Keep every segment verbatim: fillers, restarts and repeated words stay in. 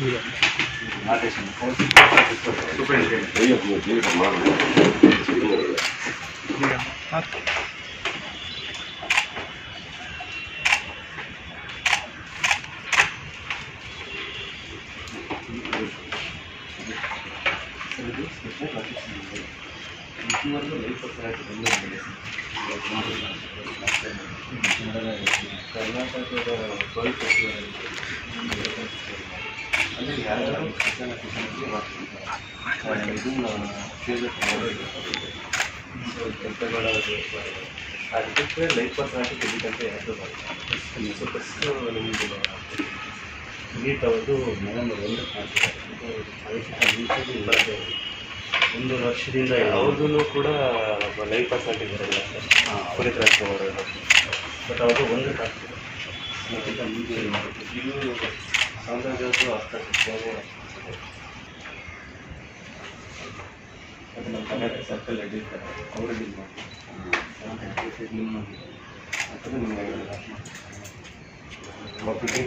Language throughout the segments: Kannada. ಅವ್ರದ್ದು ಕೂಡ ಲೈಫ್ ಪಾಸ್ ಆಗಿದ್ದಾರಲ್ಲ ಸರ್, ಪುನೀತ್ ರಾಜ್ಕುಮಾರ್ ಅವರು. ಬಟ್ ಅವರು ಒಂದು ಆಗ್ತಿದೆ ಅದಕ್ಕಿಂತ ಮುಂದೆ ಇವರು ಸಾಮ್ರಾಜ್ಯವರು ಆಗ್ತಾ ಇದ್ದಾರೆ. ಅದು ನಮ್ಮ ಕನ್ನಡ ಸರ್ಕಲ್ ಎಡಿತಾರೆ, ಅವರು ಡೀಲ್ ಮಾಡ್ತಾರೆ. ನಿಮ್ಮ ಅಥವಾ ನಿಮಗೆ ಮಕ್ಕಳಿಗೆ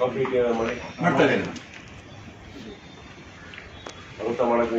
ಕಾಫಿ ಮಾಡಿ ಮಾಡ್ತಾರೆ ಊಟ ಮಾಡೋದು.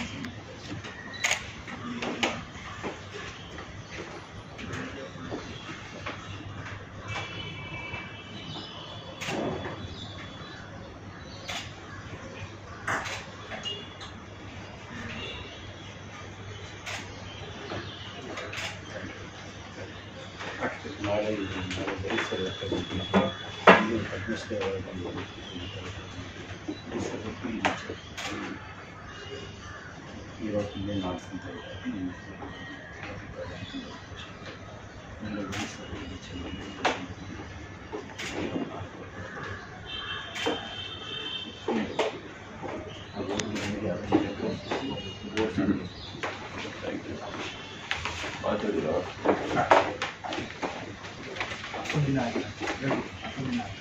Thank you.